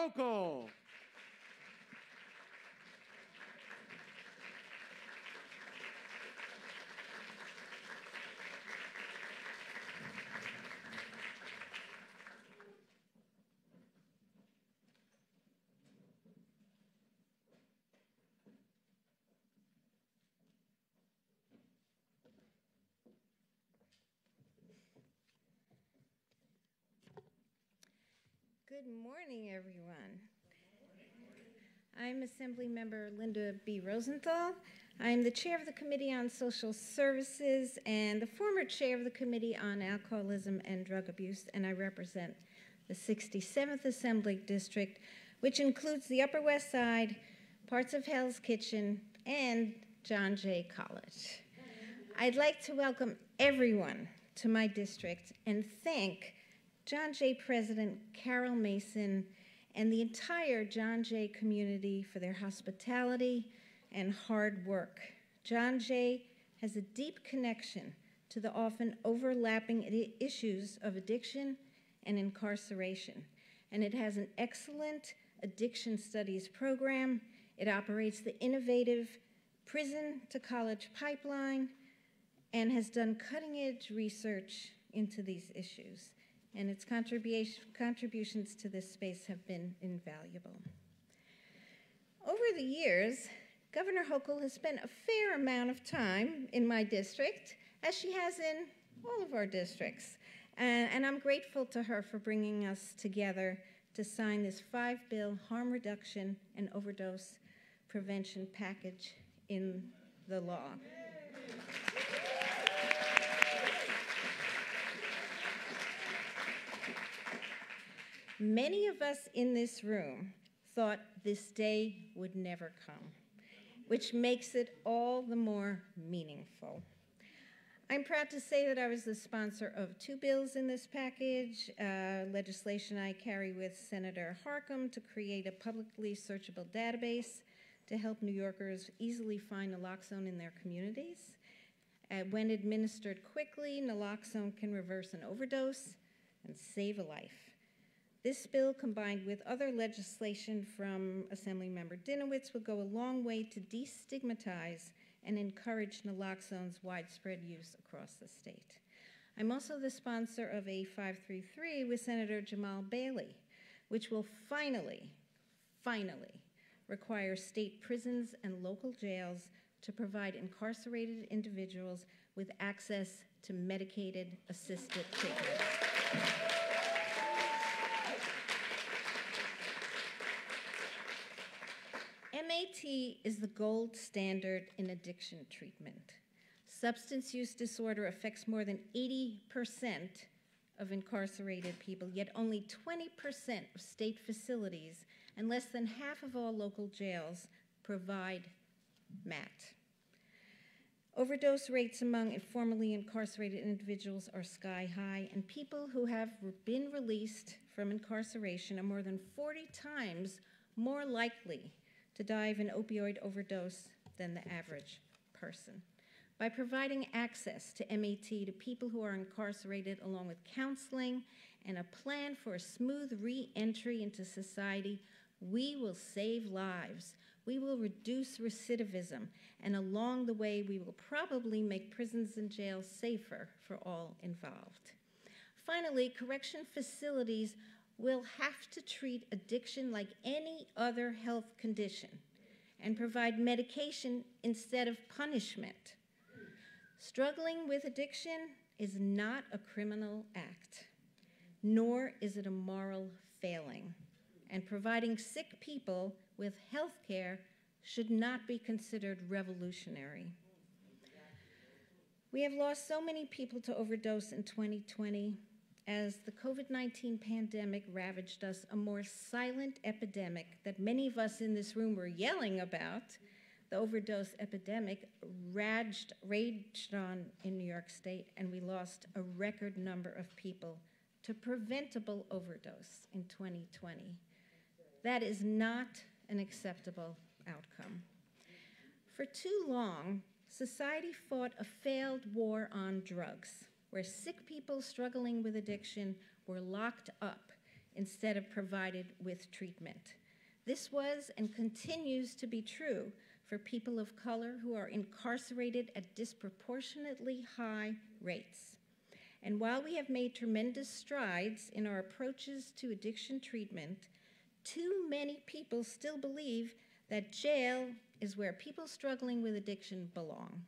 Hochul. Good morning, everyone. I'm Assemblymember Linda B Rosenthal. I'm the chair of the Committee on Social Services and the former chair of the Committee on Alcoholism and Drug Abuse, and I represent the 67th Assembly District, which includes the Upper West Side, parts of Hell's Kitchen, and John Jay College. I'd like to welcome everyone to my district and thank John Jay President Carol Mason and the entire John Jay community for their hospitality and hard work. John Jay has a deep connection to the often overlapping issues of addiction and incarceration, and it has an excellent addiction studies program. It operates the innovative prison to college pipeline and has done cutting-edge research into these issues, and its contributions to this space have been invaluable. Over the years, Governor Hochul has spent a fair amount of time in my district, as she has in all of our districts. And I'm grateful to her for bringing us together to sign this 5-bill harm reduction and overdose prevention package in the law. Many of us in this room thought this day would never come, which makes it all the more meaningful. I'm proud to say that I was the sponsor of 2 bills in this package, legislation I carry with Senator Harckham to create a publicly searchable database to help New Yorkers easily find naloxone in their communities. When administered quickly, naloxone can reverse an overdose and save a life. This bill, combined with other legislation from Assemblymember Dinowitz, will go a long way to destigmatize and encourage naloxone's widespread use across the state. I'm also the sponsor of a 533 with Senator Jamal Bailey, which will finally require state prisons and local jails to provide incarcerated individuals with access to medicated assisted treatment. MAT is the gold standard in addiction treatment. Substance use disorder affects more than 80% of incarcerated people, yet only 20% of state facilities and less than half of all local jails provide MAT. Overdose rates among formerly incarcerated individuals are sky high, and people who have been released from incarceration are more than 40 times more likely to die of an opioid overdose than the average person. By providing access to MAT to people who are incarcerated, along with counseling and a plan for a smooth re-entry into society, we will save lives. We will reduce recidivism. And along the way, we will probably make prisons and jails safer for all involved. Finally, correction facilities will have to treat addiction like any other health condition and provide medication instead of punishment. Struggling with addiction is not a criminal act, nor is it a moral failing. And providing sick people with health care should not be considered revolutionary. We have lost so many people to overdose in 2020. As the COVID-19 pandemic ravaged us, a more silent epidemic that many of us in this room were yelling about, the overdose epidemic, raged on in New York State, and we lost a record number of people to preventable overdose in 2020. That is not an acceptable outcome. For too long, society fought a failed war on drugs, where sick people struggling with addiction were locked up instead of provided with treatment. This was and continues to be true for people of color who are incarcerated at disproportionately high rates. And while we have made tremendous strides in our approaches to addiction treatment, too many people still believe that jail is where people struggling with addiction belong.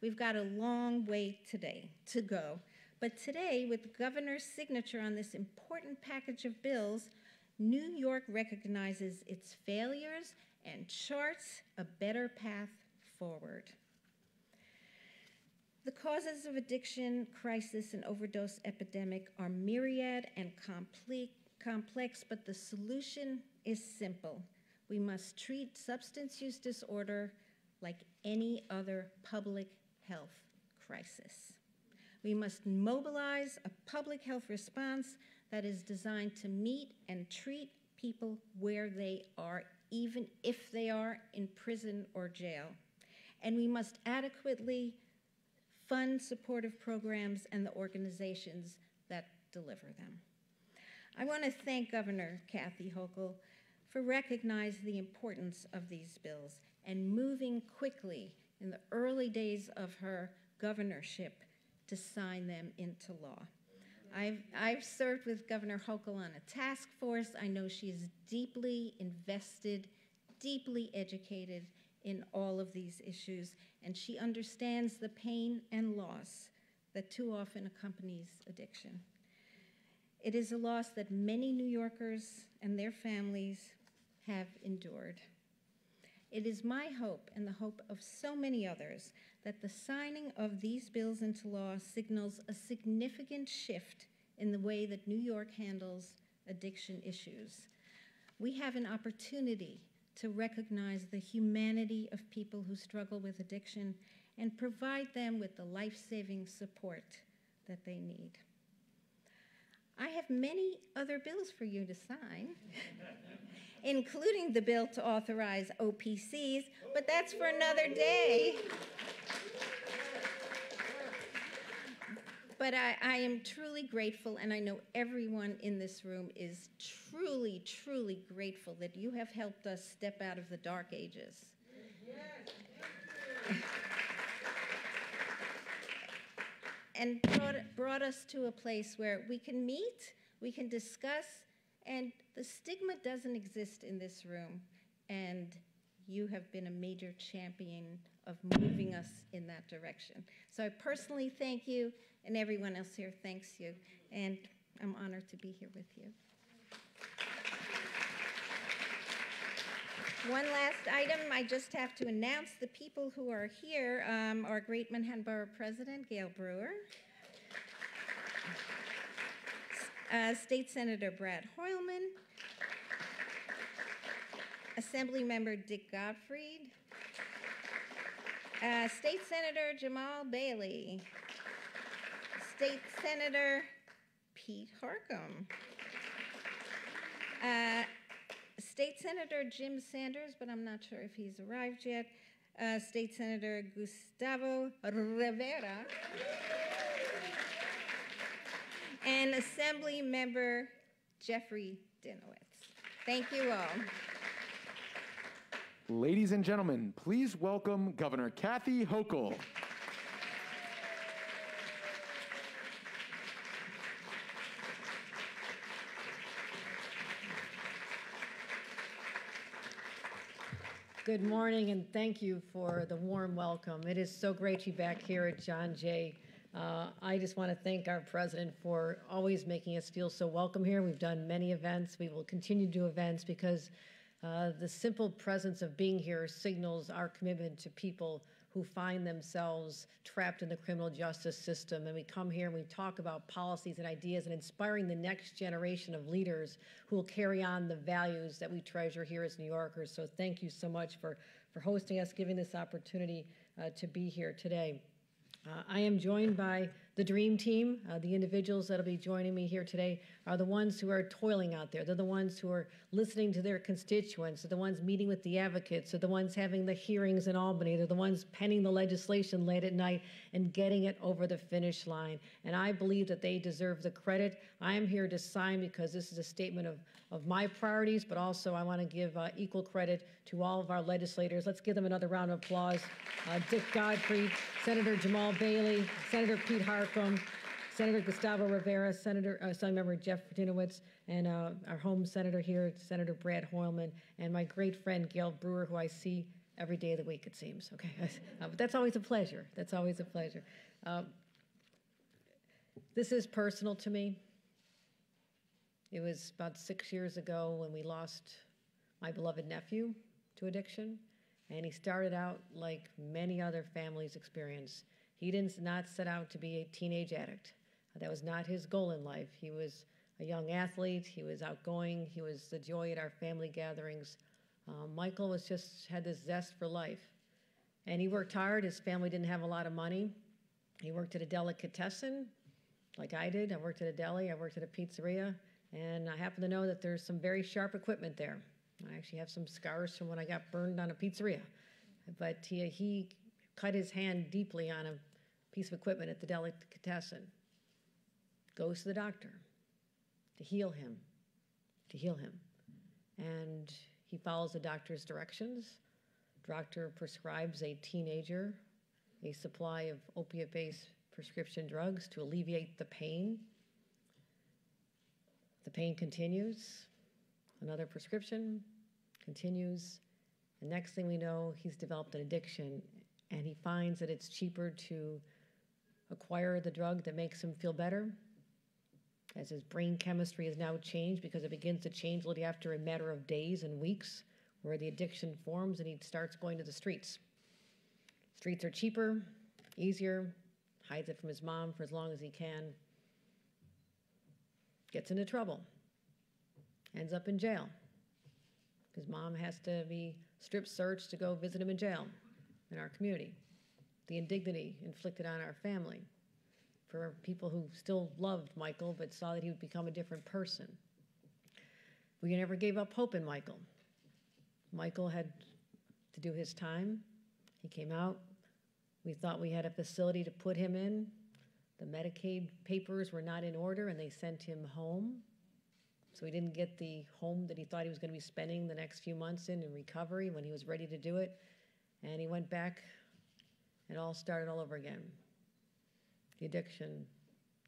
We've got a long way to go. But today, with the governor's signature on this important package of bills, New York recognizes its failures and charts a better path forward. The causes of addiction, crisis, and overdose epidemic are myriad and complex, but the solution is simple. We must treat substance use disorder like any other public health crisis. We must mobilize a public health response that is designed to meet and treat people where they are, even if they are in prison or jail. And we must adequately fund supportive programs and the organizations that deliver them. I want to thank Governor Kathy Hochul for recognizing the importance of these bills and moving quickly in the early days of her governorship to sign them into law. I've served with Governor Hochul on a task force. I know she is deeply invested, deeply educated in all of these issues, and she understands the pain and loss that too often accompanies addiction. It is a loss that many New Yorkers and their families have endured. It is my hope and the hope of so many others that the signing of these bills into law signals a significant shift in the way that New York handles addiction issues. We have an opportunity to recognize the humanity of people who struggle with addiction and provide them with the life-saving support that they need. I have many other bills for you to sign, including the bill to authorize OPCs, but that's for another day. But I am truly grateful, and I know everyone in this room is truly, truly grateful that you have helped us step out of the dark ages. Yes, thank you. And brought us to a place where we can meet, we can discuss, and the stigma doesn't exist in this room. And you have been a major champion of moving us in that direction. So I personally thank you, and everyone else here thanks you. And I'm honored to be here with you. One last item, I just have to announce the people who are here. Our great Manhattan Borough President, Gail Brewer. State Senator Brad Hoylman. Assemblymember Dick Gottfried. State Senator Jamal Bailey. State Senator Pete Harckham. State Senator Jim Sanders, but I'm not sure if he's arrived yet. State Senator Gustavo Rivera. And Assembly Member Jeffrey Dinowitz. Thank you all. Ladies and gentlemen, please welcome Governor Kathy Hochul. Good morning, and thank you for the warm welcome. It is so great to be back here at John Jay. I just want to thank our president for always making us feel so welcome here. We've done many events. We will continue to do events because the simple presence of being here signals our commitment to people who find themselves trapped in the criminal justice system. And we come here and we talk about policies and ideas and inspiring the next generation of leaders who will carry on the values that we treasure here as New Yorkers. So thank you so much for hosting us, giving this opportunity to be here today. I am joined by The Dream Team, the individuals that'll be joining me here today, are the ones who are toiling out there. They're the ones who are listening to their constituents. They're the ones meeting with the advocates. They're the ones having the hearings in Albany. They're the ones penning the legislation late at night and getting it over the finish line. And I believe that they deserve the credit. I am here to sign because this is a statement of my priorities, but also I want to give equal credit to all of our legislators. Let's give them another round of applause. Dick Gottfried, Senator Jamal Bailey, Senator Pete Harckham, Senator Gustavo Rivera, Assemblymember Jeff Dinowitz, and our home senator here, Senator Brad Hoylman, and my great friend Gail Brewer, who I see every day of the week, it seems. Okay, but that's always a pleasure. That's always a pleasure. This is personal to me. It was about 6 years ago when we lost my beloved nephew to addiction, and he started out like many other families experience. He did not set out to be a teenage addict. That was not his goal in life. He was a young athlete. He was outgoing. He was the joy at our family gatherings. Michael was just had this zest for life, and he worked hard. His family didn't have a lot of money. He worked at a delicatessen, like I did. I worked at a deli. I worked at a pizzeria. And I happen to know that there's some very sharp equipment there. I actually have some scars from when I got burned on a pizzeria. But he cut his hand deeply on a piece of equipment at the delicatessen. Goes to the doctor to heal him, And he follows the doctor's directions. Doctor prescribes a teenager a supply of opiate-based prescription drugs to alleviate the pain. The pain continues, another prescription continues, and next thing we know, he's developed an addiction, and he finds that it's cheaper to acquire the drug that makes him feel better, as his brain chemistry is now changed because it begins to change literally after a matter of days and weeks where the addiction forms, and he starts going to the streets. Streets are cheaper, easier, hides it from his mom for as long as he can, gets into trouble, ends up in jail. His mom has to be strip searched to go visit him in jail in our community. The indignity inflicted on our family for people who still loved Michael but saw that he would become a different person. We never gave up hope in Michael. Michael had to do his time. He came out. We thought we had a facility to put him in. The Medicaid papers were not in order, and they sent him home. So he didn't get the home that he thought he was going to be spending the next few months in recovery when he was ready to do it. And he went back, and all started all over again. The addiction,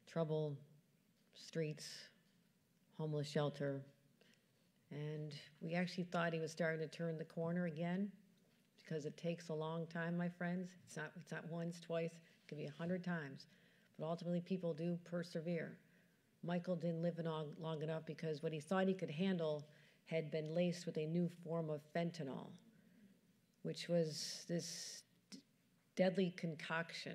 trouble, streets, homeless shelter. And we actually thought he was starting to turn the corner again, because it takes a long time, my friends. It's not once, twice, it could be 100 times. But ultimately, people do persevere. Michael didn't live long enough because what he thought he could handle had been laced with a new form of fentanyl, which was this deadly concoction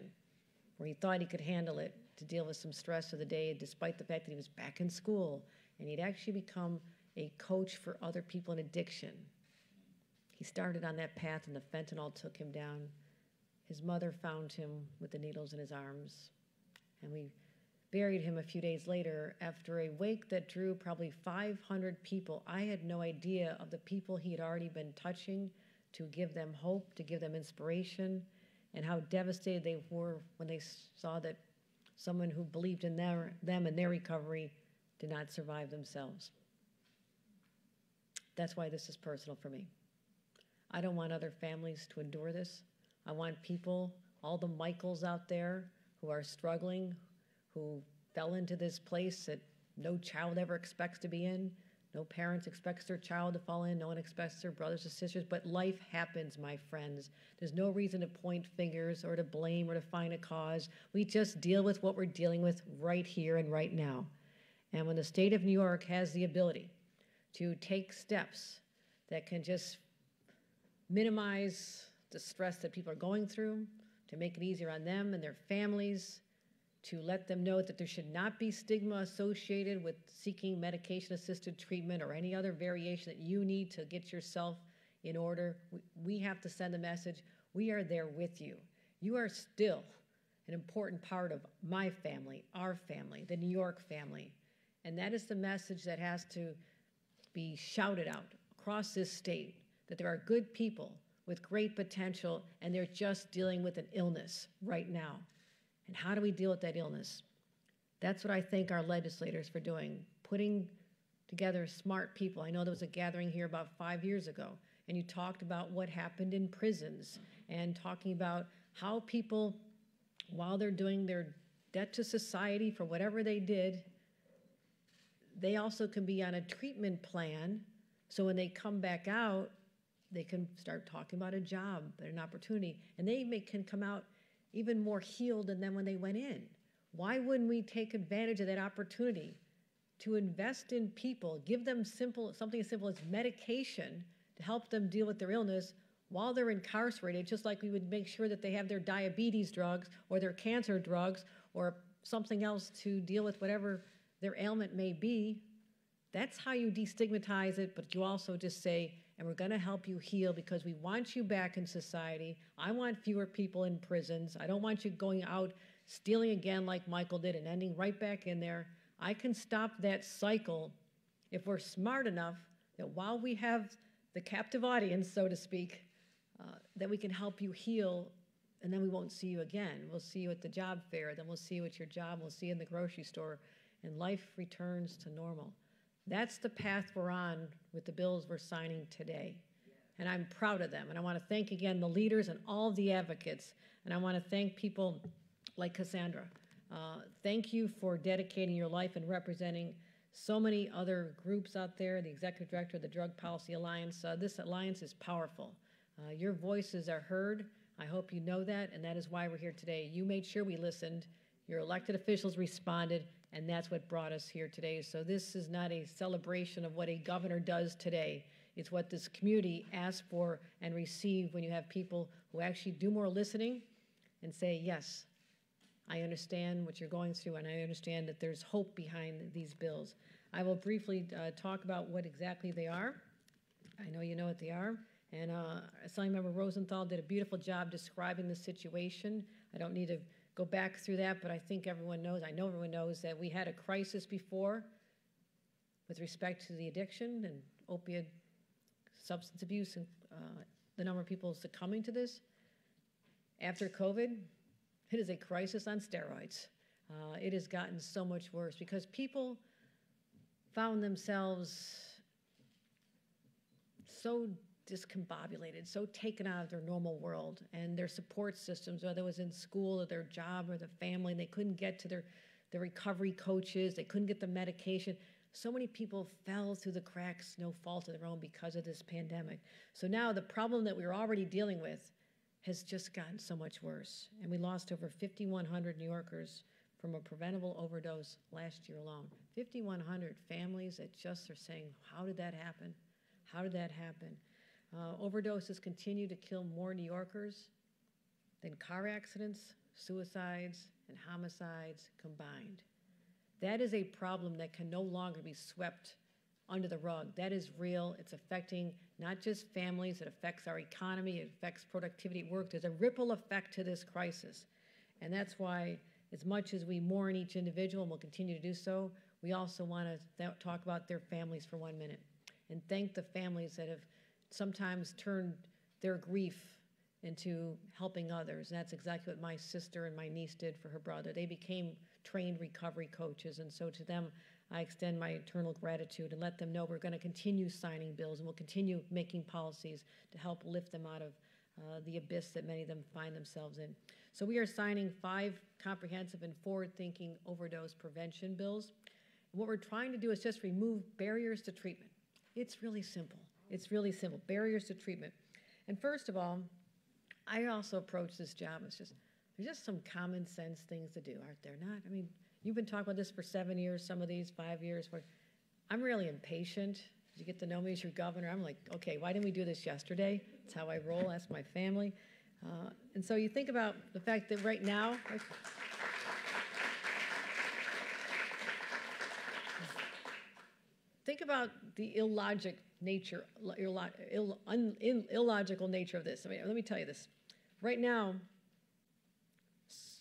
where he thought he could handle it to deal with some stress of the day, despite the fact that he was back in school, and he'd actually become a coach for other people in addiction. He started on that path, and the fentanyl took him down. His mother found him with the needles in his arms. And we buried him a few days later after a wake that drew probably 500 people. I had no idea of the people he had already been touching to give them hope, to give them inspiration, and how devastated they were when they saw that someone who believed in them and their recovery did not survive themselves. That's why this is personal for me. I don't want other families to endure this. I want people, all the Michaels out there, who are struggling, who fell into this place that no child ever expects to be in. No parents expects their child to fall in. No one expects their brothers or sisters. But life happens, my friends. There's no reason to point fingers or to blame or to find a cause. We just deal with what we're dealing with right here and right now. And when the state of New York has the ability to take steps that can just minimize the stress that people are going through, to make it easier on them and their families, to let them know that there should not be stigma associated with seeking medication-assisted treatment or any other variation that you need to get yourself in order. We have to send a message. We are there with you. You are still an important part of my family, our family, the New York family. And that is the message that has to be shouted out across this state, that there are good people with great potential, and they're just dealing with an illness right now. And how do we deal with that illness? That's what I thank our legislators for doing, putting together smart people. I know there was a gathering here about 5 years ago, and you talked about what happened in prisons and talking about how people, while they're doing their debt to society for whatever they did, they also can be on a treatment plan, so when they come back out, they can start talking about a job, an opportunity, and they can come out even more healed than when they went in. Why wouldn't we take advantage of that opportunity to invest in people, give them something as simple as medication to help them deal with their illness while they're incarcerated, just like we would make sure that they have their diabetes drugs or their cancer drugs or something else to deal with whatever their ailment may be. That's how you destigmatize it, but you also just say, and we're going to help you heal because we want you back in society. I want fewer people in prisons. I don't want you going out stealing again like Michael did and ending right back in there. I can stop that cycle if we're smart enough that while we have the captive audience, so to speak, that we can help you heal, and then we won't see you again. We'll see you at the job fair, then we'll see you at your job, we'll see you in the grocery store, and life returns to normal. That's the path we're on with the bills we're signing today. And I'm proud of them. And I want to thank again the leaders and all the advocates. And I want to thank people like Cassandra. Thank you for dedicating your life and representing so many other groups out there, the executive director of the Drug Policy Alliance. This alliance is powerful. Your voices are heard. I hope you know that. And that is why we're here today. You made sure we listened. Your elected officials responded. And that's what brought us here today. So this is not a celebration of what a governor does today. It's what this community asks for and receives when you have people who actually do more listening and say, yes, I understand what you're going through, and I understand that there's hope behind these bills. I will briefly talk about what exactly they are. I know you know what they are. And Assembly Member Rosenthal did a beautiful job describing the situation. I don't need to go back through that, but I think everyone knows, I know everyone knows that we had a crisis before with respect to the addiction and opiate substance abuse and the number of people succumbing to this. After COVID, it is a crisis on steroids. It has gotten so much worse because people found themselves so discombobulated, so taken out of their normal world and their support systems, whether it was in school or their job or the family, and they couldn't get to their recovery coaches, they couldn't get the medication. So many people fell through the cracks, no fault of their own, because of this pandemic. So now the problem that we were already dealing with has just gotten so much worse. And we lost over 5,100 New Yorkers from a preventable overdose last year alone. 5,100 families that just are saying, how did that happen? How did that happen? Overdoses continue to kill more New Yorkers than car accidents, suicides, and homicides combined. That is a problem that can no longer be swept under the rug. That is real. It's affecting not just families. It affects our economy. It affects productivity at work. There's a ripple effect to this crisis. And that's why, as much as we mourn each individual and will continue to do so, we also want to talk about their families for 1 minute and thank the families that have sometimes turned their grief into helping others. And that's exactly what my sister and my niece did for her brother. They became trained recovery coaches. And so to them, I extend my eternal gratitude and let them know we're going to continue signing bills and we'll continue making policies to help lift them out of the abyss that many of them find themselves in. So we are signing 5 comprehensive and forward-thinking overdose prevention bills. And what we're trying to do is just remove barriers to treatment. It's really simple. It's really simple, barriers to treatment. And first of all, I also approach this job as just, there's just some common sense things to do, aren't there not? I mean, you've been talking about this for 7 years, some of these 5 years. I'm really impatient. You get to know me as your governor. I'm like, okay, why didn't we do this yesterday? That's how I roll, that's my family. And so you think about the fact that right now, think about the illogic nature, illogical nature of this. I mean, let me tell you this. Right now,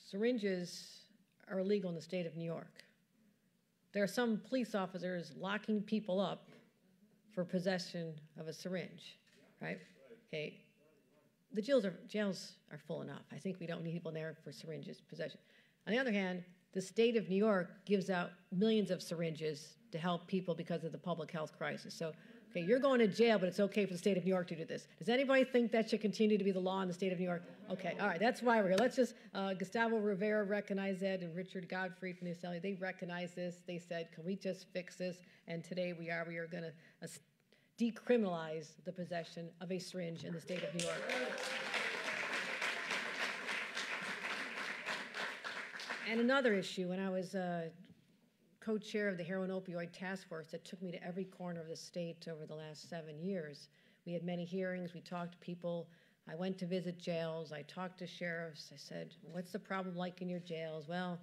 syringes are illegal in the state of New York. There are some police officers locking people up for possession of a syringe, right? Okay. The jails are full enough. I think we don't need people there for syringes possession. On the other hand, the state of New York gives out millions of syringes to help people because of the public health crisis. So, okay, you're going to jail, but it's okay for the state of New York to do this. Does anybody think that should continue to be the law in the state of New York? Okay, all right, that's why we're here. Let's just, Gustavo Rivera recognized that, and Richard Gottfried from the NYCLU, they recognized this. They said, can we just fix this? And today we are going to decriminalize the possession of a syringe in the state of New York. And another issue, when I was co-chair of the Heroin Opioid Task Force that took me to every corner of the state over the last 7 years, we had many hearings, we talked to people, I went to visit jails, I talked to sheriffs, I said, what's the problem like in your jails? Well,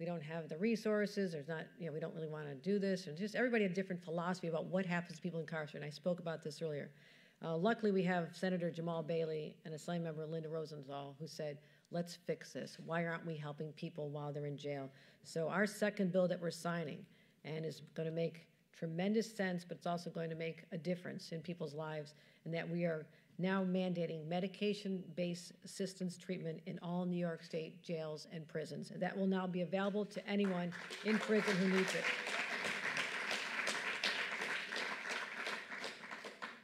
we don't have the resources, there's not, you know, we don't really want to do this, and just everybody had a different philosophy about what happens to people incarcerated. I spoke about this earlier. Luckily, we have Senator Jamal Bailey and Assembly member Linda Rosenthal who said, let's fix this. Why aren't we helping people while they're in jail? So our second bill that we're signing and is going to make tremendous sense, but it's also going to make a difference in people's lives, and that we are now mandating medication-based assistance treatment in all New York State jails and prisons. And that will now be available to anyone in prison who needs it.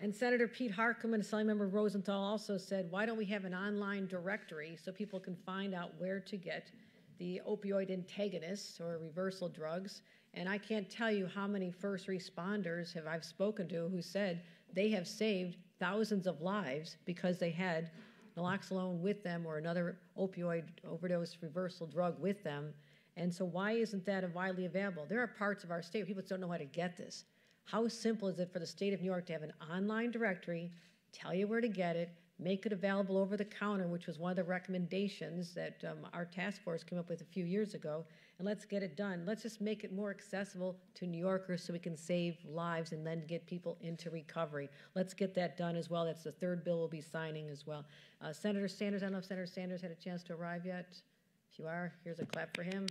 And Senator Pete Harckham and Assembly Member Rosenthal also said, why don't we have an online directory so people can find out where to get the opioid antagonists or reversal drugs? And I can't tell you how many first responders have I've spoken to who said they have saved thousands of lives because they had naloxone with them or another opioid overdose reversal drug with them. And so why isn't that widely available? There are parts of our state where people don't know how to get this. How simple is it for the state of New York to have an online directory, tell you where to get it, make it available over the counter, which was one of the recommendations that our task force came up with a few years ago, and let's get it done. Let's just make it more accessible to New Yorkers so we can save lives and then get people into recovery. Let's get that done as well. That's the third bill we'll be signing as well. Senator Sanders, I don't know if Senator Sanders had a chance to arrive yet. If you are, here's a clap for him.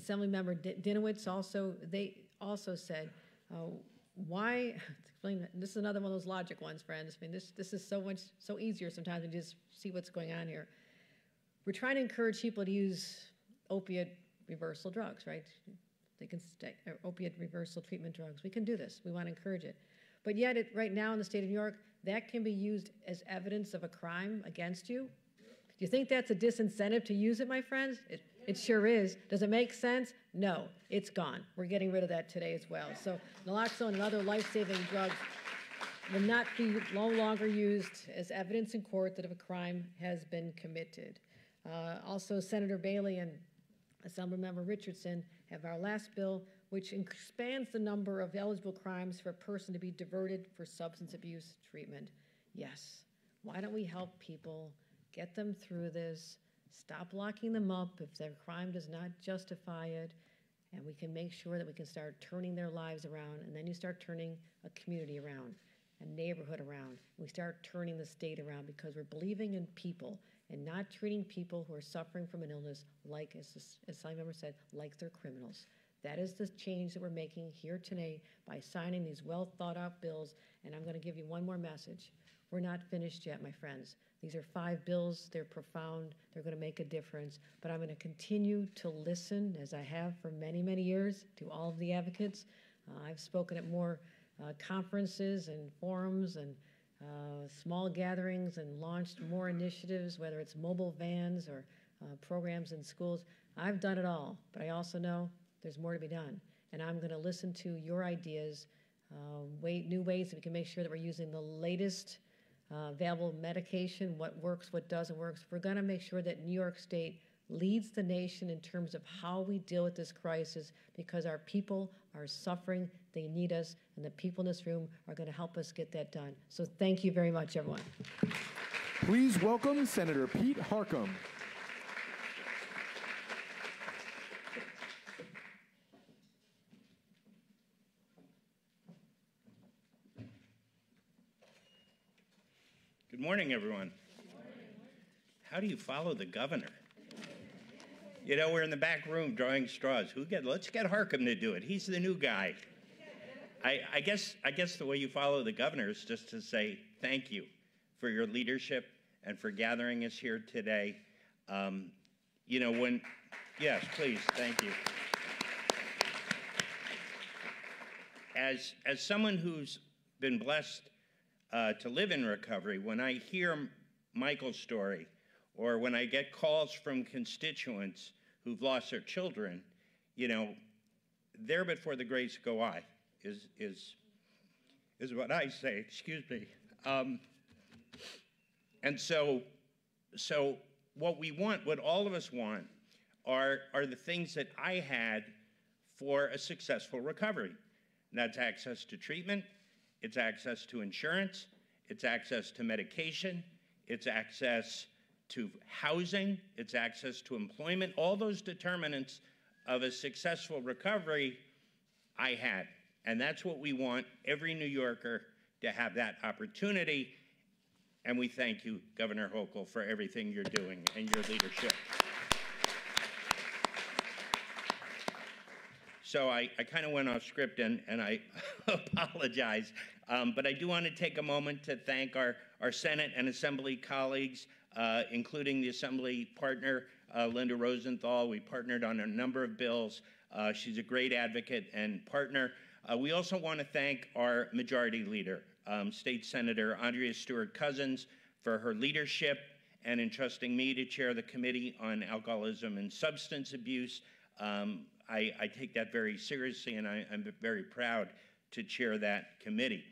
Assemblymember Dinowitz also, they also said, why, explain, this is another one of those logic ones, friends. I mean, this is so much, so easier sometimes to just see what's going on here. We're trying to encourage people to use opiate reversal drugs, right? They can stay, or opiate reversal treatment drugs. We can do this. We want to encourage it. But yet, right now in the state of New York, that can be used as evidence of a crime against you. Do you think that's a disincentive to use it, my friends? It sure is. Does it make sense? No, it's gone. We're getting rid of that today as well. So naloxone and other life-saving drugs will not be no longer used as evidence in court that a crime has been committed. Also, Senator Bailey and Assemblymember Richardson have our last bill, which expands the number of eligible crimes for a person to be diverted for substance abuse treatment. Yes, why don't we help people, get them through this, stop locking them up if their crime does not justify it, and we can make sure that we can start turning their lives around, and then you start turning a community around, a neighborhood around. We start turning the state around because we're believing in people and not treating people who are suffering from an illness like, as some member said, like they're criminals. That is the change that we're making here today by signing these well thought out bills, and I'm going to give you one more message. We're not finished yet, my friends. These are 5 bills. They're profound. They're going to make a difference. But I'm going to continue to listen, as I have for many, many years, to all of the advocates. I've spoken at more conferences and forums and small gatherings and launched more initiatives, whether it's mobile vans or programs in schools. I've done it all, but I also know there's more to be done. And I'm going to listen to your ideas, new ways that we can make sure that we're using the latest available medication, what works, what doesn't work. We're going to make sure that New York State leads the nation in terms of how we deal with this crisis, because our people are suffering, they need us, and the people in this room are going to help us get that done. So thank you very much, everyone. Please welcome Senator Pete Harckham. Good morning, everyone. Good morning. how do you follow the governor? You know, we're in the back room drawing straws. Let's get Harckham to do it. He's the new guy. I guess the way you follow the governor is just to say thank you for your leadership and for gathering us here today. You know, when, yes, please, thank you. As someone who's been blessed to live in recovery, when I hear Michael's story, or when I get calls from constituents who've lost their children, you know, there but for the grace go I is what I say. Excuse me. And so what we want, what all of us want, are the things that I had for a successful recovery. And that's access to treatment, it's access to insurance, it's access to medication, it's access to housing, it's access to employment. All those determinants of a successful recovery I had. And that's what we want every New Yorker to have, that opportunity. And we thank you, Governor Hochul, for everything you're doing and your leadership. So I kind of went off script, and I apologize. But I do want to take a moment to thank our Senate and Assembly colleagues, including the Assembly partner, Linda Rosenthal. We partnered on a number of bills. She's a great advocate and partner. We also want to thank our majority leader, State Senator Andrea Stewart-Cousins, for her leadership and entrusting me to chair the Committee on Alcoholism and Substance Abuse. I take that very seriously, and I'm very proud to chair that committee.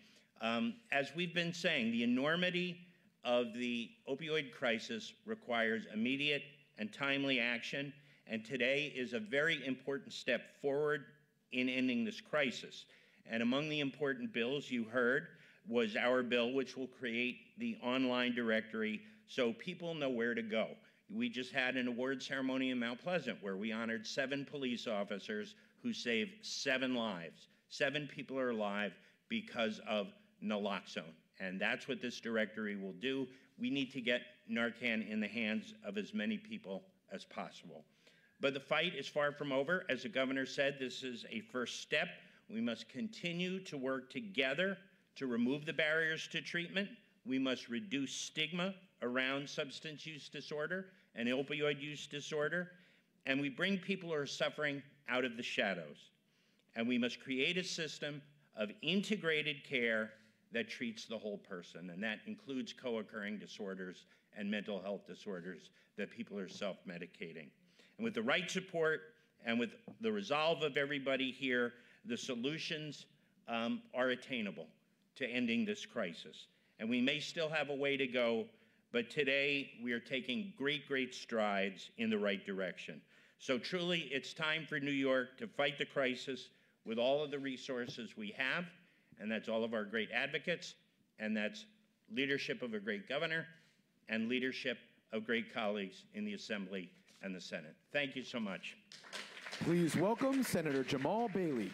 As we've been saying, the enormity of the opioid crisis requires immediate and timely action, and today is a very important step forward in ending this crisis. And among the important bills you heard was our bill, which will create the online directory so people know where to go. We just had an award ceremony in Mount Pleasant where we honored 7 police officers who saved 7 lives. 7 people are alive because of naloxone, and that's what this directory will do. We need to get Narcan in the hands of as many people as possible. But the fight is far from over. As the governor said, this is a first step. We must continue to work together to remove the barriers to treatment. We must reduce stigma around substance use disorder and opioid use disorder, and we bring people who are suffering out of the shadows. And we must create a system of integrated care that treats the whole person, and that includes co-occurring disorders and mental health disorders that people are self-medicating. And with the right support and with the resolve of everybody here, the solutions are attainable to ending this crisis. And we may still have a way to go, but today we are taking great, great strides in the right direction. So truly, it's time for New York to fight the crisis with all of the resources we have, and that's all of our great advocates, and that's leadership of a great governor and leadership of great colleagues in the Assembly and the Senate. Thank you so much. Please welcome Senator Jamal Bailey.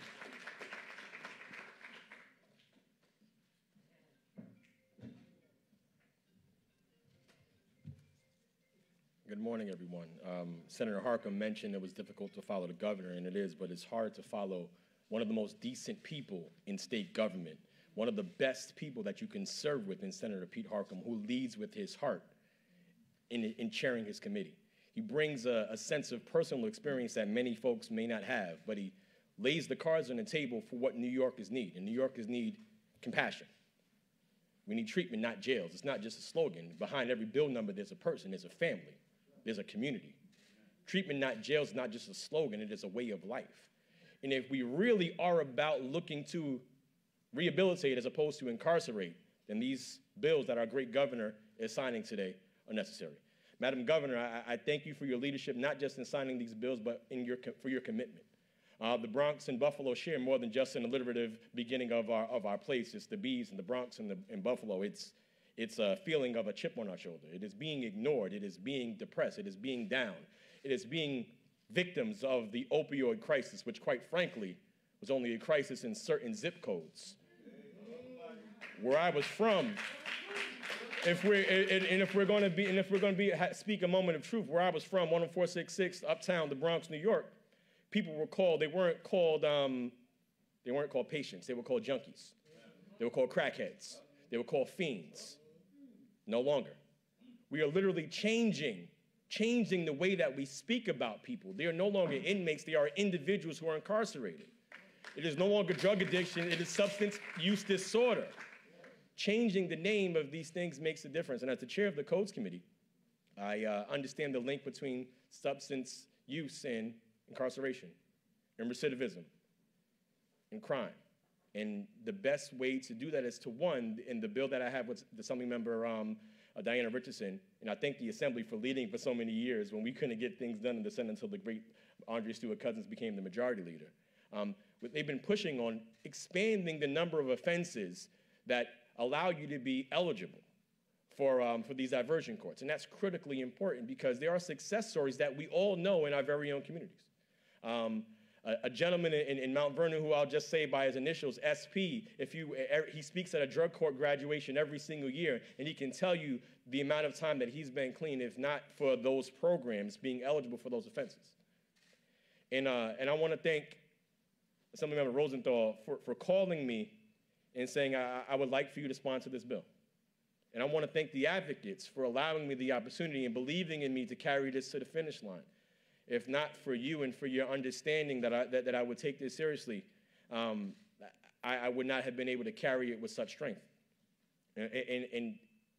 Good morning, everyone. Senator Harckham mentioned it was difficult to follow the governor, and it is, but it's hard to follow one of the most decent people in state government, one of the best people that you can serve with in Senator Pete Harckham, who leads with his heart in chairing his committee. He brings a sense of personal experience that many folks may not have, but he lays the cards on the table for what New Yorkers need, and New Yorkers need compassion. We need treatment, not jails. It's not just a slogan. Behind every bill number, there's a person, there's a family. There's a community. Treatment, not jails, is not just a slogan, it is a way of life. And if we really are about looking to rehabilitate as opposed to incarcerate, then these bills that our great governor is signing today are necessary. Madam Governor, I thank you for your leadership, not just in signing these bills, but in for your commitment. The Bronx and Buffalo share more than just an alliterative beginning of our place. It's the B's and the Bronx and Buffalo. It's a feeling of a chip on our shoulder. It is being ignored. It is being depressed. It is being down. It is being victims of the opioid crisis, which quite frankly was only a crisis in certain zip codes. Where I was from, If we're going to speak a moment of truth, where I was from, 10466, Uptown, the Bronx, New York, people were called. They weren't called patients. They were called junkies. They were called crackheads. They were called fiends. No longer. We are literally changing the way that we speak about people. They are no longer inmates. They are individuals who are incarcerated. It is no longer drug addiction. It is substance use disorder. Changing the name of these things makes a difference. And as the chair of the Codes Committee, I understand the link between substance use and incarceration and recidivism and crime. And the best way to do that is to, one, in the bill that I have with the Assembly member Diana Richardson, and I thank the Assembly for leading for so many years when we couldn't get things done in the Senate until the great Andrea Stewart-Cousins became the majority leader. They've been pushing on expanding the number of offenses that allow you to be eligible for these diversion courts. And that's critically important because there are success stories that we all know in our very own communities. A gentleman in Mount Vernon, who I'll just say by his initials, SP, he speaks at a drug court graduation every single year, and he can tell you the amount of time that he's been clean, if not for those programs, being eligible for those offenses. And I want to thank Assemblymember Rosenthal for calling me and saying, I would like for you to sponsor this bill. And I want to thank the advocates for allowing me the opportunity and believing in me to carry this to the finish line. If not for you and for your understanding that I would take this seriously, I would not have been able to carry it with such strength. And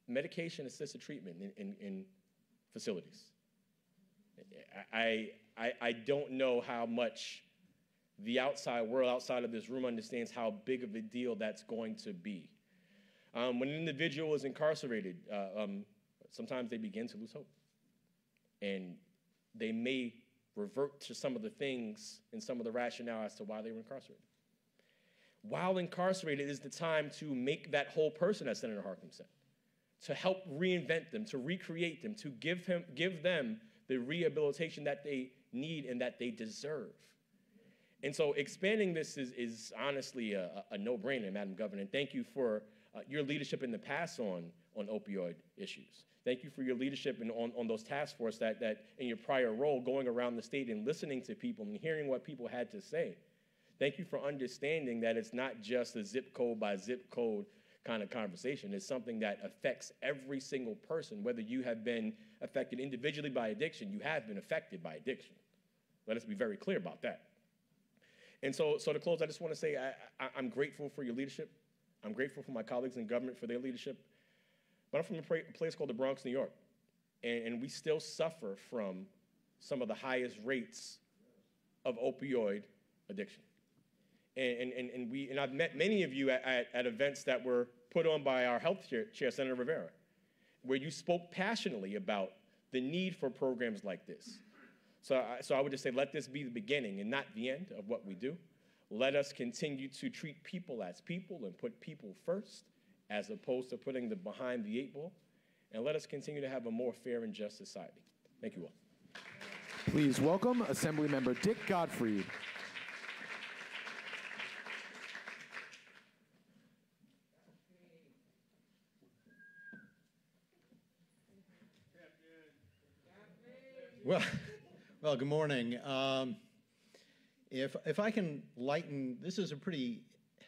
medication-assisted treatment in facilities. I don't know how much the outside world, outside of this room, understands how big of a deal that's going to be. When an individual is incarcerated, sometimes they begin to lose hope. And they may revert to some of the things and some of the rationale as to why they were incarcerated. While incarcerated is the time to make that whole person, as Senator Harckham said, to help reinvent them, to recreate them, to give them the rehabilitation that they need and that they deserve. And so expanding this is honestly a no-brainer, Madam Governor. And thank you for your leadership in the past on opioid issues. Thank you for your leadership on those task force that in your prior role, going around the state and listening to people and hearing what people had to say. Thank you for understanding that it's not just a zip code by zip code kind of conversation. It's something that affects every single person, whether you have been affected individually by addiction, you have been affected by addiction. Let us be very clear about that. And so to close, I just want to say I'm grateful for your leadership. I'm grateful for my colleagues in government for their leadership. But I'm from a place called the Bronx, New York, and we still suffer from some of the highest rates of opioid addiction. And I've met many of you at events that were put on by our health chair, Senator Rivera, where you spoke passionately about the need for programs like this. So I would just say, let this be the beginning and not the end of what we do. Let us continue to treat people as people and put people first, as opposed to putting them behind the 8-ball. And let us continue to have a more fair and just society. Thank you all. Please welcome Assemblymember Dick Gottfried. Well, good morning. If I can lighten, this is a pretty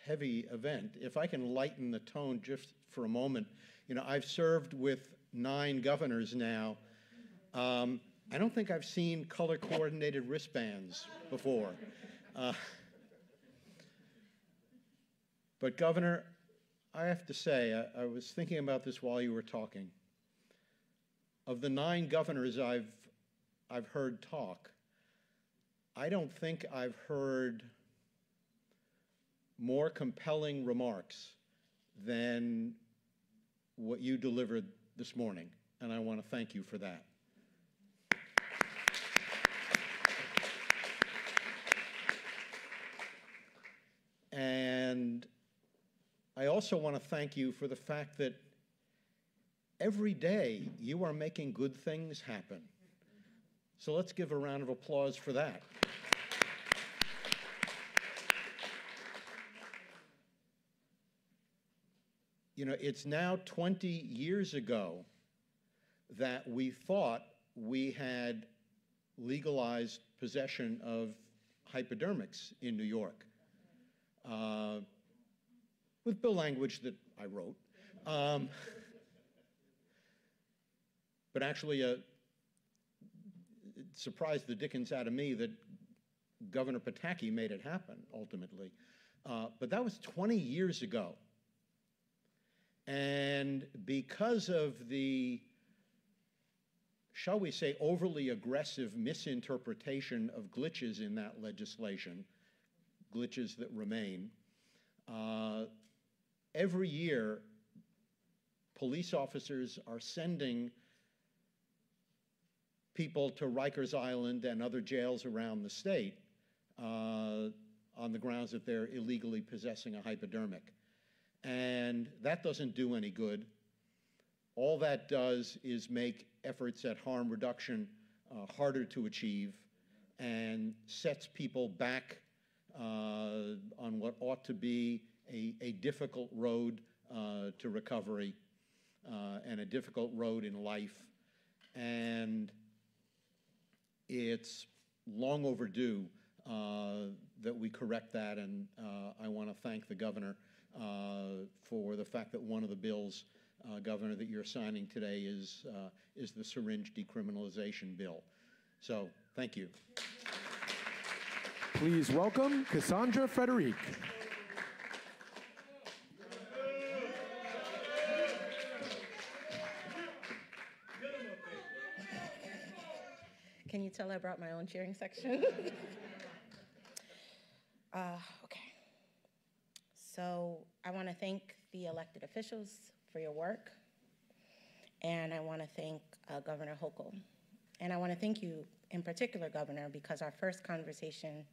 heavy event. If I can lighten the tone just for a moment, you know, I've served with 9 governors now. I don't think I've seen color-coordinated wristbands before. But Governor, I have to say, I was thinking about this while you were talking. Of the 9 governors I've heard talk, I don't think I've heard more compelling remarks than what you delivered this morning, and I want to thank you for that. And I also want to thank you for the fact that every day you are making good things happen. So let's give a round of applause for that. You know, it's now 20 years ago that we thought we had legalized possession of hypodermics in New York, with bill language that I wrote. But actually, it surprised the Dickens out of me that Governor Pataki made it happen, ultimately. But that was 20 years ago. And because of the, shall we say, overly aggressive misinterpretation of glitches in that legislation, glitches that remain, every year, police officers are sending people to Rikers Island and other jails around the state on the grounds that they're illegally possessing a hypodermic. And that doesn't do any good. All that does is make efforts at harm reduction harder to achieve and sets people back on what ought to be a difficult road to recovery and a difficult road in life. And it's long overdue that we correct that, and I want to thank the governor for the fact that one of the bills, Governor, that you're signing today is the syringe decriminalization bill. So, thank you. Please welcome Cassandra Frederique. Can you tell I brought my own cheering section? Okay. So I want to thank the elected officials for your work. And I want to thank Governor Hochul. And I want to thank you in particular, Governor, because our first conversation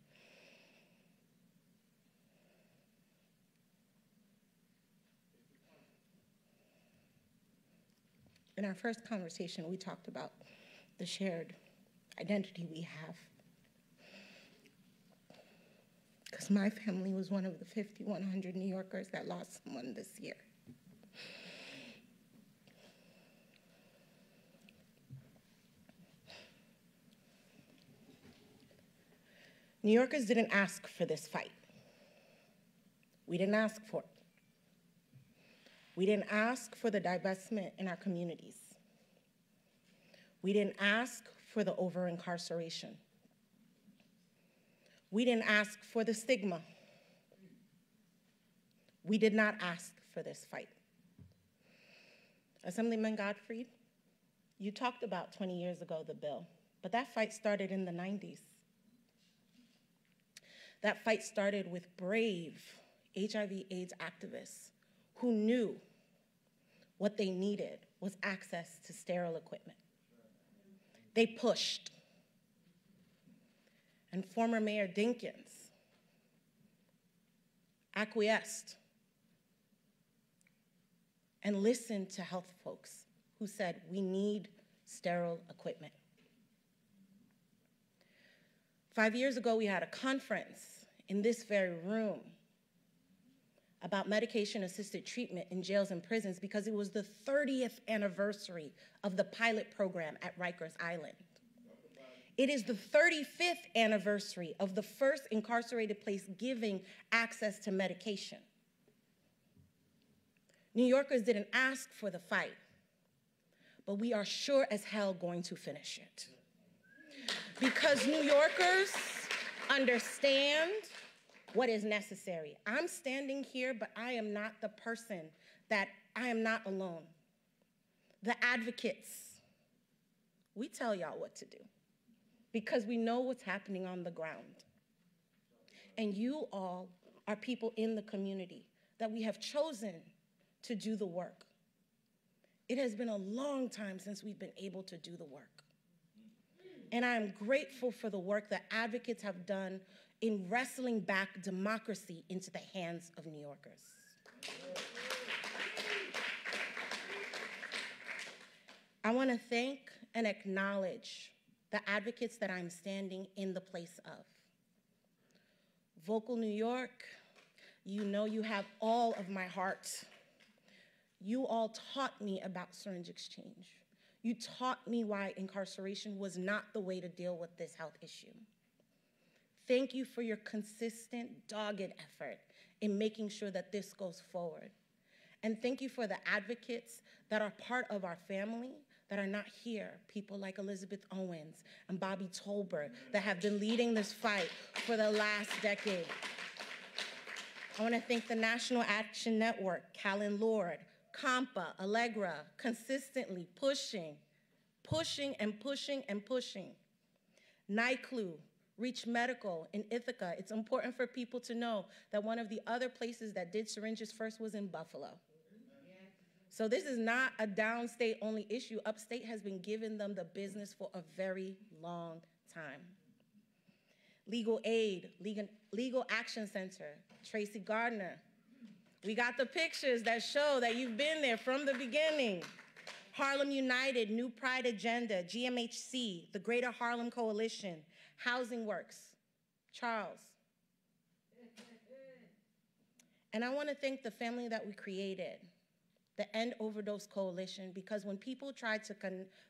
we talked about the shared identity we have. Because my family was one of the 5,100 New Yorkers that lost someone this year. New Yorkers didn't ask for this fight. We didn't ask for it. We didn't ask for the divestment in our communities. We didn't ask for the over-incarceration. We didn't ask for the stigma. We did not ask for this fight. Assemblyman Gottfried, you talked about 20 years ago the bill, but that fight started in the 90s. That fight started with brave HIV/AIDS activists who knew what they needed was access to sterile equipment. They pushed. And former Mayor Dinkins acquiesced and listened to health folks who said, we need sterile equipment. 5 years ago, we had a conference in this very room about medication-assisted treatment in jails and prisons because it was the 30th anniversary of the pilot program at Rikers Island. It is the 35th anniversary of the first incarcerated place giving access to medication. New Yorkers didn't ask for the fight, but we are sure as hell going to finish it. Because New Yorkers understand what is necessary. I'm standing here, but I am not the person that I am not alone. The advocates, we tell y'all what to do because we know what's happening on the ground. And you all are people in the community that we have chosen to do the work. It has been a long time since we've been able to do the work. And I am grateful for the work that advocates have done in wrestling back democracy into the hands of New Yorkers. I want to thank and acknowledge the advocates that I'm standing in the place of. Vocal New York, you know you have all of my heart. You all taught me about syringe exchange. You taught me why incarceration was not the way to deal with this health issue. Thank you for your consistent, dogged effort in making sure that this goes forward. And thank you for the advocates that are part of our family that are not here, people like Elizabeth Owens and Bobby Tolbert that have been leading this fight for the last decade. I want to thank the National Action Network, Callen-Lord, Compa, Allegra, consistently pushing. NYCLU, Reach Medical in Ithaca. It's important for people to know that one of the other places that did syringes first was in Buffalo. Yeah. So this is not a downstate only issue. Upstate has been giving them the business for a very long time. Legal Aid, Legal Action Center, Tracy Gardner. We got the pictures that show that you've been there from the beginning. Harlem United, New Pride Agenda, GMHC, the Greater Harlem Coalition, Housing Works, Charles. And I want to thank the family that we created, the End Overdose Coalition, because when people tried to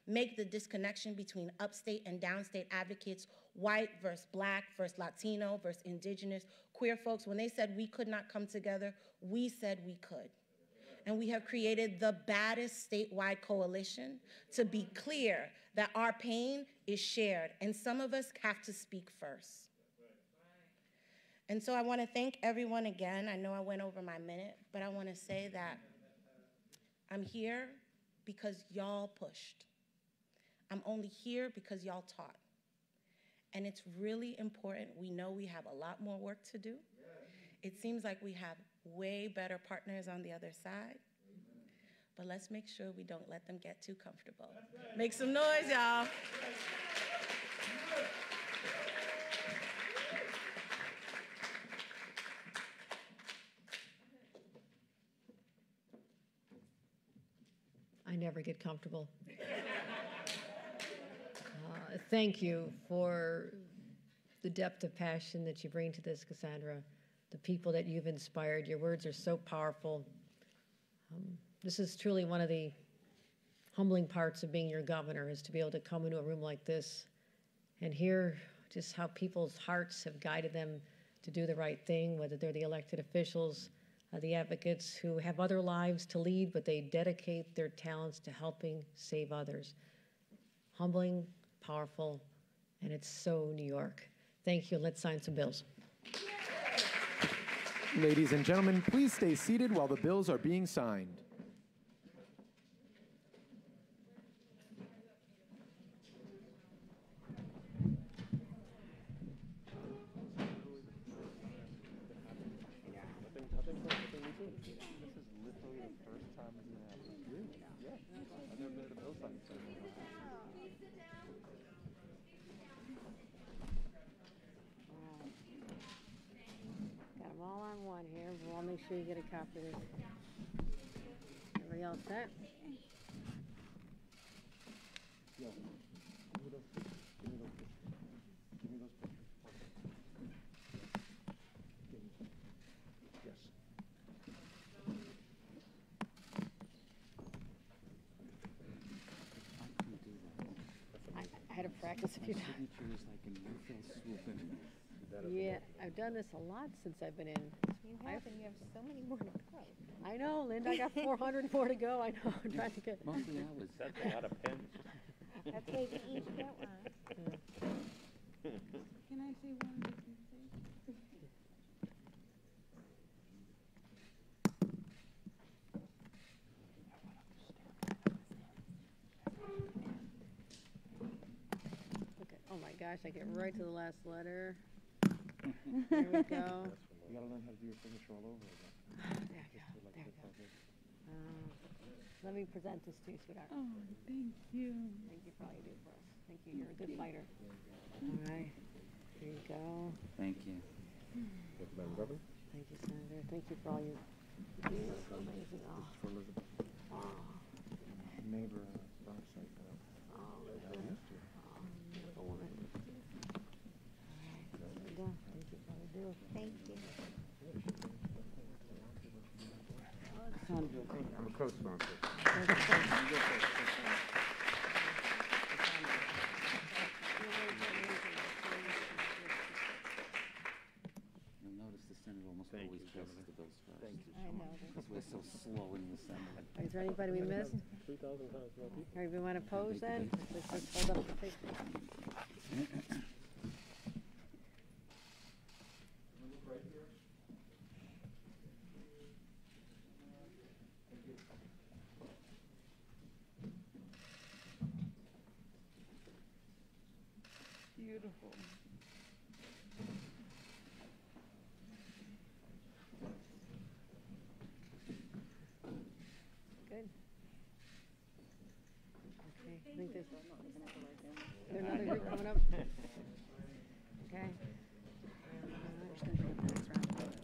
make the disconnection between upstate and downstate advocates, white versus black versus Latino versus indigenous, queer folks, when they said we could not come together, we said we could. And we have created the baddest statewide coalition to be clear that our pain is shared, and some of us have to speak first. And so I want to thank everyone again. I know I went over my minute, but I want to say that I'm here because y'all pushed. I'm only here because y'all taught. And it's really important. We know we have a lot more work to do. It seems like we have way better partners on the other side. But let's make sure we don't let them get too comfortable. Make some noise, y'all. I never get comfortable. Thank you for the depth of passion that you bring to this, Cassandra, the people that you've inspired. Your words are so powerful. This is truly one of the humbling parts of being your governor, is to be able to come into a room like this and hear just how people's hearts have guided them to do the right thing, whether they're the elected officials, the advocates who have other lives to lead, but they dedicate their talents to helping save others. Humbling, powerful, and it's so New York. Thank you. Let's sign some bills. Ladies and gentlemen, please stay seated while the bills are being signed. Sure you get a copy of this. Everybody all set? Yeah. Give me those pictures. Yes. I had to practice a few times. Yeah, I've done this a lot since I've been in. You have so many more to go. I know, Linda, I got 400 more to go. I know, I'm trying to get... Mostly hours. That's a lot of pens. That's why you each get one. Can I say one? Okay. Oh my gosh, I get right to the last letter. There we go. You gotta learn how to do your signature all over again. There you go. Let me present this to you, sweetheart. Oh, thank you. Thank you for all you do for us. Thank you. You're a good fighter. All right. Here you go. Thank you. Thank you, Madam Governor. Thank you, Senator. Thank you for all you do. It's amazing. Oh. This is for Elizabeth. Oh. Neighbor, Rockside. Oh, Elizabeth. Oh, beautiful woman. All right. There you go. Thank you for all you do. Thank you. Cassandra. I'm a co-sponsor. You'll notice the Senate almost always passes the bills first. Thank you. I know. Because we're so slow in the Senate. Is there anybody we missed? Everybody want to pose then? Let's hold up the picture. Beautiful. Good. Okay. I think there's another group coming up. Okay. I'm just going to do the next round. Am I signing in?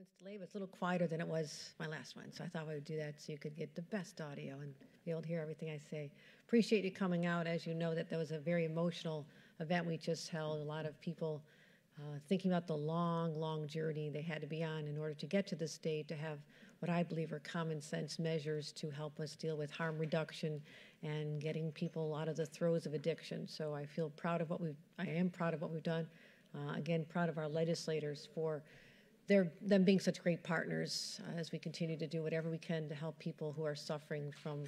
it's delayed, but it's a little quieter than it was my last one. So I thought I would do that so you could get the best audio and be able to hear everything I say. Appreciate you coming out. As you know, that there was a very emotional event we just held. A lot of people thinking about the long, long journey they had to be on in order to get to this day, to have what I believe are common sense measures to help us deal with harm reduction and getting people out of the throes of addiction. So I feel proud of what we've, I am proud of what we've done. Again, proud of our legislators for them being such great partners as we continue to do whatever we can to help people who are suffering from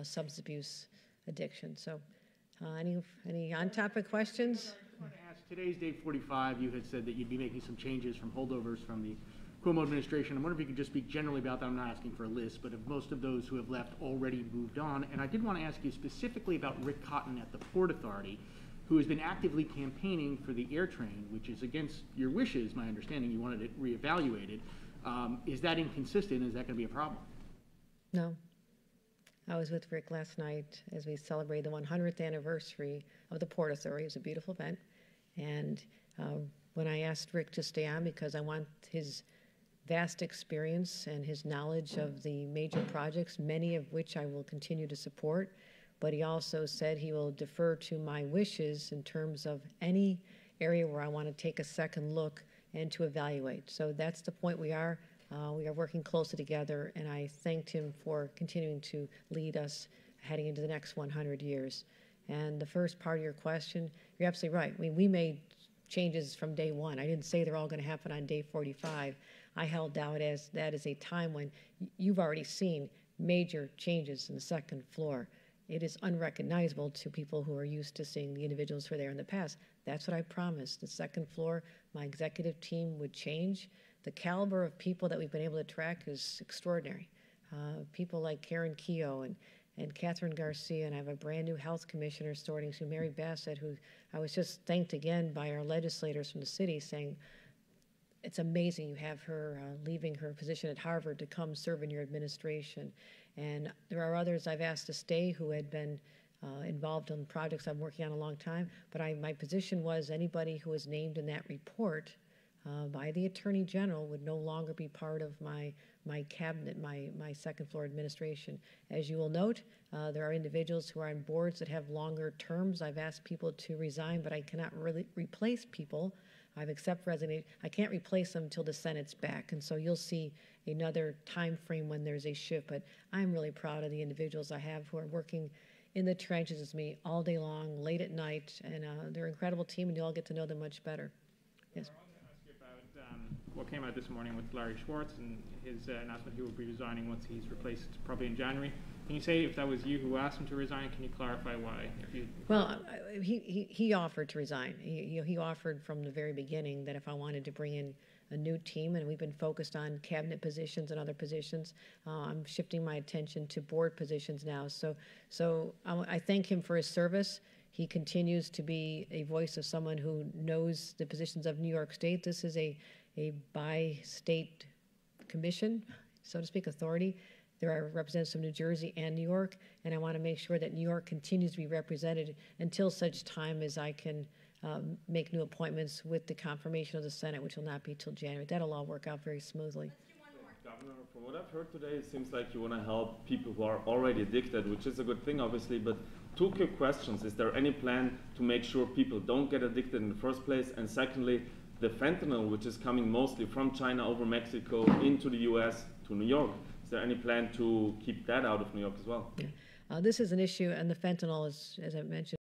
substance abuse addiction. So any on-topic questions? I want to ask, today's day 45, you had said that you'd be making some changes from holdovers from the Cuomo administration. I'm wondering if you could just speak generally about that. I'm not asking for a list, but if most of those who have left already moved on. And I did want to ask you specifically about Rick Cotton at the Port Authority, who has been actively campaigning for the AIR train, which is against your wishes, my understanding. You wanted it reevaluated. Is that inconsistent? Is that going to be a problem? No. I was with Rick last night as we celebrated the 100th anniversary of the Port Authority. It was a beautiful event. And when I asked Rick to stay on, because I want his vast experience and his knowledge of the major projects, many of which I will continue to support, but he also said he will defer to my wishes in terms of any area where I want to take a second look and to evaluate. So that's the point we are. We are working closely together, and I thanked him for continuing to lead us heading into the next 100 years. And the first part of your question, you're absolutely right. We made changes from day one. I didn't say they're all going to happen on day 45. I held out as that is a time when you've already seen major changes in the second floor. It is unrecognizable to people who are used to seeing the individuals who were there in the past. That's what I promised. The second floor, my executive team would change. The caliber of people that we've been able to attract is extraordinary. People like Karen Keough and Catherine Garcia, and I have a brand new health commissioner starting soon, Mary Bassett, who I was just thanked again by our legislators from the city saying, it's amazing you have her leaving her position at Harvard to come serve in your administration. And there are others I've asked to stay who had been involved in projects I'm working on a long time. But my position was anybody who was named in that report by the Attorney General would no longer be part of my cabinet, my second floor administration. As you will note, there are individuals who are on boards that have longer terms. I've asked people to resign, but I cannot really replace people. I've accepted resignation. I can't replace them until the Senate's back, and so you'll see another time frame when there's a shift. But I'm really proud of the individuals I have who are working in the trenches with me all day long, late at night, and they're an incredible team, and you all get to know them much better. Yes. I want to ask you about what came out this morning with Larry Schwartz and his announcement he will be resigning once he's replaced, probably in January. Can you say if that was you who asked him to resign? Can you clarify why? If you... Well, he offered to resign. He offered from the very beginning that if I wanted to bring in a new team, and we've been focused on cabinet positions and other positions, I'm shifting my attention to board positions now. So I thank him for his service. He continues to be a voice of someone who knows the positions of New York State. This is a bi-state commission, so to speak, authority. There are representatives from New Jersey and New York, and I want to make sure that New York continues to be represented until such time as I can make new appointments with the confirmation of the Senate, which will not be till January. That'll all work out very smoothly. Governor, from what I've heard today, it seems like you want to help people who are already addicted, which is a good thing, obviously, but two quick questions. Is there any plan to make sure people don't get addicted in the first place? And secondly, the fentanyl, which is coming mostly from China over Mexico into the U.S. to New York. Is there any plan to keep that out of New York as well? Yeah. This is an issue, and the fentanyl is, as I mentioned,